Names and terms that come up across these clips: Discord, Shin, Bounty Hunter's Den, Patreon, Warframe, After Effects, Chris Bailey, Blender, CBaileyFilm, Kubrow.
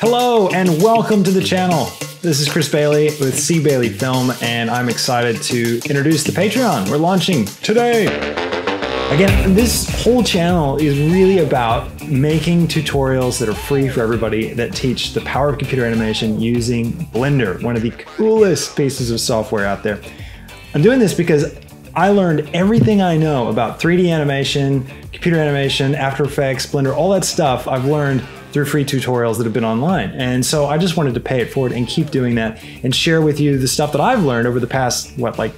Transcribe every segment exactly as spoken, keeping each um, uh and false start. Hello and welcome to the channel. This is Chris Bailey with CBaileyFilm, and I'm excited to introduce the Patreon we're launching today. Again, this whole channel is really about making tutorials that are free for everybody that teach the power of computer animation using Blender, one of the coolest pieces of software out there. I'm doing this because I learned everything I know about three D animation, computer animation, After Effects, Blender, all that stuff I've learned through free tutorials that have been online. And so I just wanted to pay it forward and keep doing that and share with you the stuff that I've learned over the past, what, like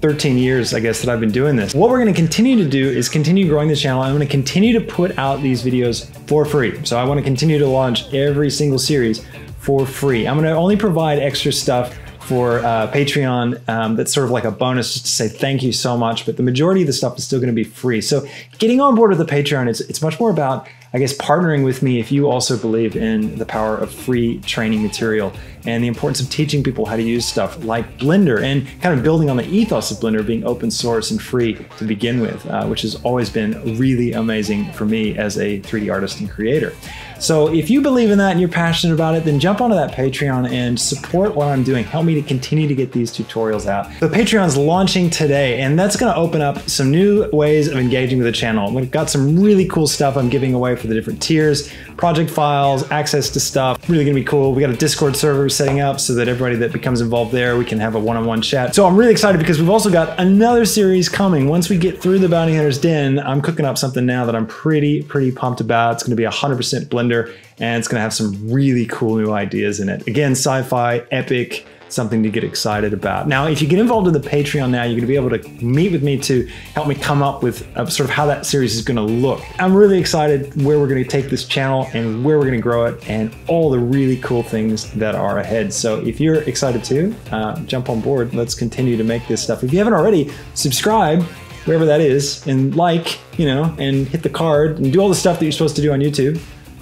thirteen years, I guess, that I've been doing this. What we're gonna continue to do is continue growing the channel. I'm gonna continue to put out these videos for free. So I wanna continue to launch every single series for free. I'm gonna only provide extra stuff for uh, Patreon, um, that's sort of like a bonus just to say thank you so much, but the majority of the stuff is still gonna be free. So getting on board with the Patreon, it's, it's much more about, I guess, partnering with me if you also believe in the power of free training material and the importance of teaching people how to use stuff like Blender and kind of building on the ethos of Blender being open source and free to begin with, uh, which has always been really amazing for me as a three D artist and creator. So if you believe in that and you're passionate about it, then jump onto that Patreon and support what I'm doing. Help me to continue to get these tutorials out. The Patreon's launching today, and that's gonna open up some new ways of engaging with the channel. We've got some really cool stuff I'm giving away for the different tiers, project files, access to stuff. Really gonna be cool. We got a Discord server we're setting up so that everybody that becomes involved there, we can have a one-on-one chat. So I'm really excited because we've also got another series coming. Once we get through the Bounty Hunter's Den, I'm cooking up something now that I'm pretty, pretty pumped about. It's gonna be one hundred percent Blender, and it's gonna have some really cool new ideas in it. Again, sci-fi, epic, something to get excited about. Now, if you get involved in the Patreon now, you're gonna be able to meet with me to help me come up with a, sort of how that series is gonna look. I'm really excited where we're gonna take this channel and where we're gonna grow it and all the really cool things that are ahead. So if you're excited too, uh, jump on board. Let's continue to make this stuff. If you haven't already, subscribe, wherever that is, and like, you know, and hit the card and do all the stuff that you're supposed to do on YouTube.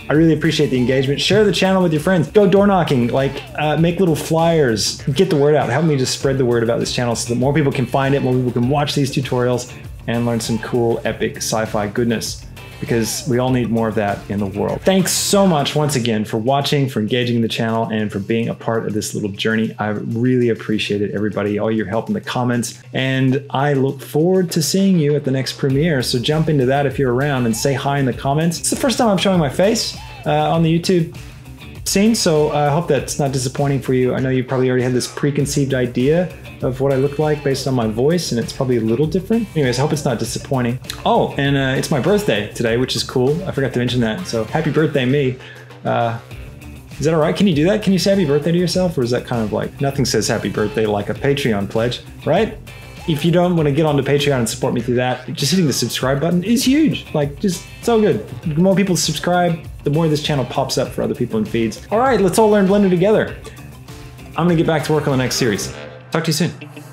I really appreciate the engagement. Share the channel with your friends. Go door knocking, like uh, make little flyers, get the word out. Help me just spread the word about this channel so that more people can find it, more people can watch these tutorials and learn some cool, epic sci-fi goodness, because we all need more of that in the world. Thanks so much once again for watching, for engaging the channel, and for being a part of this little journey. I really appreciate it, everybody, all your help in the comments. And I look forward to seeing you at the next premiere. So jump into that if you're around and say hi in the comments. It's the first time I'm showing my face Uh, on the YouTube scene, so I hope that's not disappointing for you. I know you probably already had this preconceived idea of what I look like based on my voice, and it's probably a little different. Anyways, I hope it's not disappointing. Oh, and uh, it's my birthday today, which is cool. I forgot to mention that, so happy birthday, me. Uh, is that all right? Can you do that? Can you say happy birthday to yourself, or is that kind of like, nothing says happy birthday like a Patreon pledge, right? If you don't want to get onto Patreon and support me through that, just hitting the subscribe button is huge. Like, just so good. The more people subscribe, the more this channel pops up for other people in feeds. All right, let's all learn Blender together. I'm gonna get back to work on the next series. Talk to you soon.